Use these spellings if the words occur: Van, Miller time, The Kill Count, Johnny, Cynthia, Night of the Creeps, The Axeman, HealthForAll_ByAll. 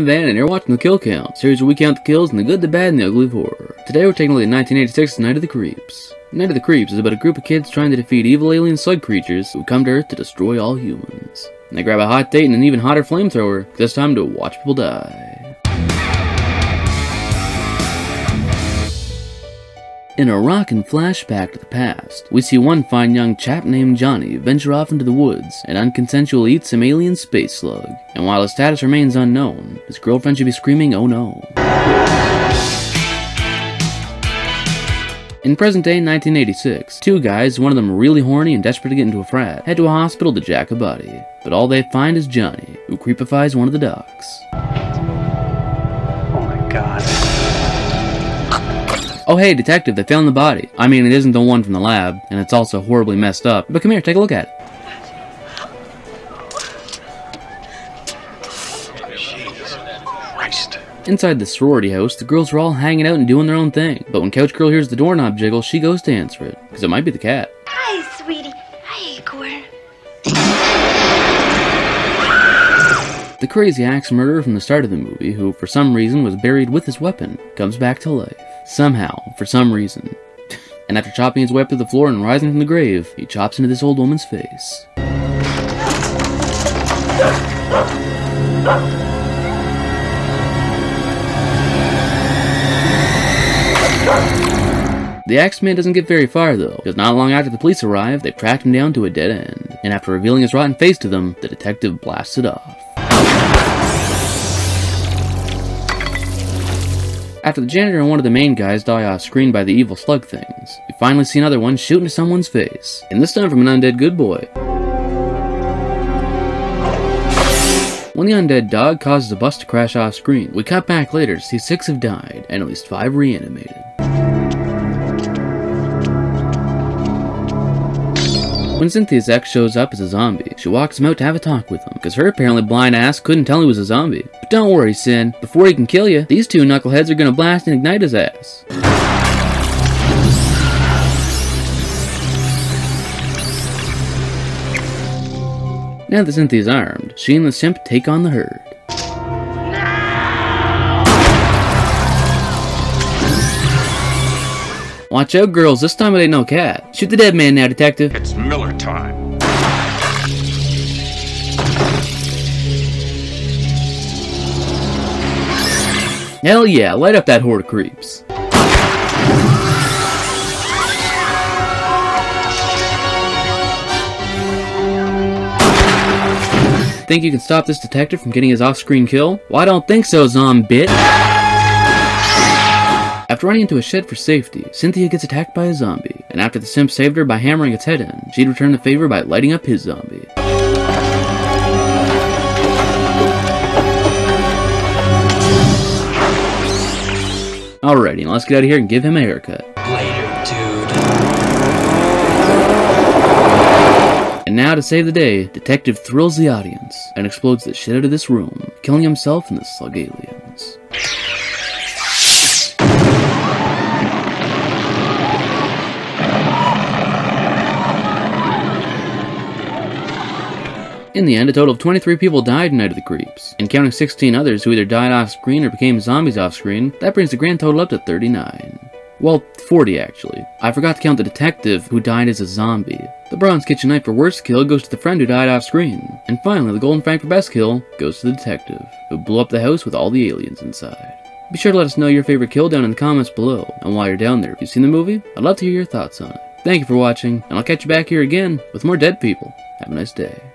I'm Van, and you're watching The Kill Count, series where we count the kills in the good, the bad, and the ugly of horror. Today we're taking a look at 1986's Night of the Creeps. Night of the Creeps is about a group of kids trying to defeat evil alien slug creatures who come to Earth to destroy all humans. And they grab a hot date and an even hotter flamethrower, this time to watch people die. In a rockin' flashback to the past, we see one fine young chap named Johnny venture off into the woods and unconsensually eat some alien space slug. And while his status remains unknown, his girlfriend should be screaming, "Oh no." In present-day 1986, two guys, one of them really horny and desperate to get into a frat, head to a hospital to jack a body. But all they find is Johnny, who creepifies one of the docs. Oh my god. Oh hey, detective, they found the body. I mean, it isn't the one from the lab, and it's also horribly messed up, but come here, take a look at it. Jesus Christ. Inside the sorority house, the girls are all hanging out and doing their own thing, but when Couch Girl hears the doorknob jiggle, she goes to answer it, because it might be the cat. Hi, sweetie. Hi, Igor. The crazy axe murderer from the start of the movie, who for some reason was buried with his weapon, comes back to life. Somehow, for some reason. And after chopping his way up to the floor and rising from the grave, he chops into this old woman's face. The Axeman doesn't get very far though, because not long after the police arrive, they track him down to a dead end. And after revealing his rotten face to them, the detective blasts it off. After the janitor and one of the main guys die off screen by the evil slug things, we finally see another one shoot into someone's face, and this time from an undead good boy. When the undead dog causes a bus to crash off screen, we cut back later to see 6 have died, and at least 5 reanimated. When Cynthia's ex shows up as a zombie, she walks him out to have a talk with him, because her apparently blind ass couldn't tell he was a zombie. But don't worry, Sin, before he can kill you, these two knuckleheads are gonna blast and ignite his ass. Now that Cynthia's armed, she and the simp take on the herd. Watch out, girls, this time it ain't no cat. Shoot the dead man now, detective. It's Miller time. Hell yeah, light up that horde of creeps. Think you can stop this detective from getting his off-screen kill? Well, I don't think so, zombie bitch. After running into a shed for safety, Cynthia gets attacked by a zombie, and after the simp saved her by hammering its head in, she'd return the favor by lighting up his zombie. Alrighty, now let's get out of here and give him a haircut. Later, dude. And now to save the day, Detective thrills the audience and explodes the shit out of this room, killing himself and the slug aliens. In the end, a total of 23 people died in Night of the Creeps, and counting 16 others who either died off-screen or became zombies off-screen, that brings the grand total up to 39. Well, 40 actually. I forgot to count the detective who died as a zombie. The Bronze Kitchen Knife for worst kill goes to the friend who died off-screen, and finally the Golden Frank for best kill goes to the detective, who blew up the house with all the aliens inside. Be sure to let us know your favorite kill down in the comments below, and while you're down there, if you've seen the movie, I'd love to hear your thoughts on it. Thank you for watching, and I'll catch you back here again with more dead people. Have a nice day.